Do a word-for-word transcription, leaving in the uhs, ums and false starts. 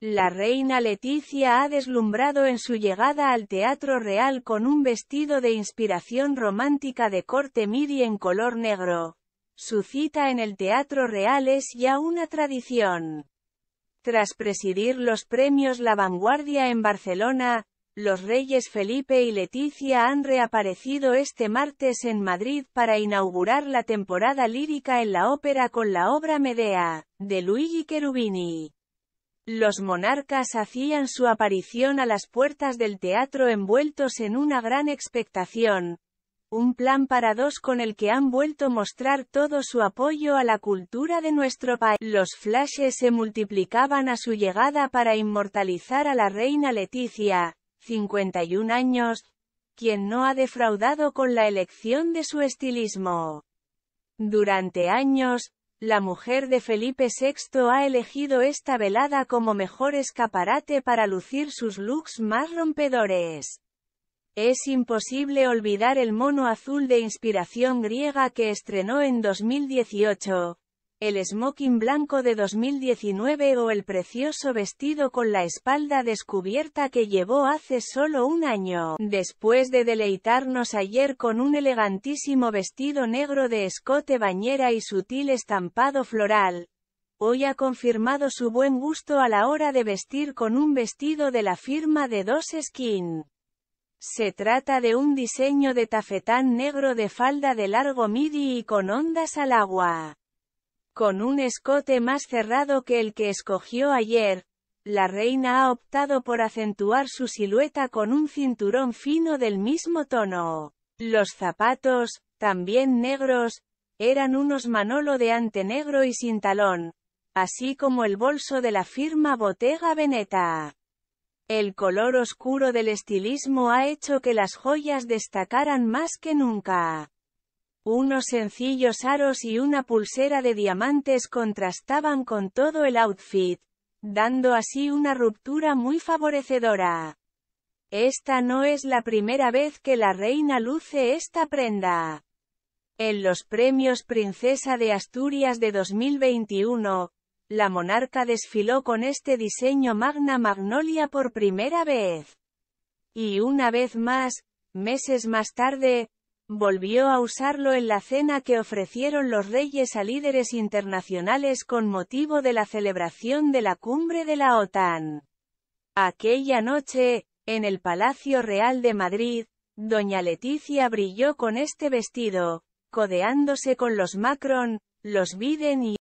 La reina Letizia ha deslumbrado en su llegada al Teatro Real con un vestido de inspiración romántica de corte midi en color negro. Su cita en el Teatro Real es ya una tradición. Tras presidir los premios La Vanguardia en Barcelona, los reyes Felipe y Letizia han reaparecido este martes en Madrid para inaugurar la temporada lírica en la ópera con la obra Medea, de Luigi Cherubini. Los monarcas hacían su aparición a las puertas del teatro envueltos en una gran expectación, un plan para dos con el que han vuelto a mostrar todo su apoyo a la cultura de nuestro país. Los flashes se multiplicaban a su llegada para inmortalizar a la reina Letizia, cincuenta y un años, quien no ha defraudado con la elección de su estilismo. Durante años, la mujer de Felipe sexto ha elegido esta velada como mejor escaparate para lucir sus looks más rompedores. Es imposible olvidar el mono azul de inspiración griega que estrenó en dos mil dieciocho, el smoking blanco de dos mil diecinueve o el precioso vestido con la espalda descubierta que llevó hace solo un año. Después de deleitarnos ayer con un elegantísimo vestido negro de escote bañera y sutil estampado floral, hoy ha confirmado su buen gusto a la hora de vestir con un vestido de la firma de Dos Skin. Se trata de un diseño de tafetán negro de falda de largo midi y con ondas al agua. Con un escote más cerrado que el que escogió ayer, la reina ha optado por acentuar su silueta con un cinturón fino del mismo tono. Los zapatos, también negros, eran unos Manolo de antenegro y sin talón, así como el bolso de la firma Bottega Veneta. El color oscuro del estilismo ha hecho que las joyas destacaran más que nunca. Unos sencillos aros y una pulsera de diamantes contrastaban con todo el outfit, dando así una ruptura muy favorecedora. Esta no es la primera vez que la reina luce esta prenda. En los Premios Princesa de Asturias de dos mil veintiuno, la monarca desfiló con este diseño Magna Magnolia por primera vez. Y una vez más, meses más tarde, volvió a usarlo en la cena que ofrecieron los reyes a líderes internacionales con motivo de la celebración de la cumbre de la OTAN. Aquella noche, en el Palacio Real de Madrid, doña Letizia brilló con este vestido, codeándose con los Macron, los Biden y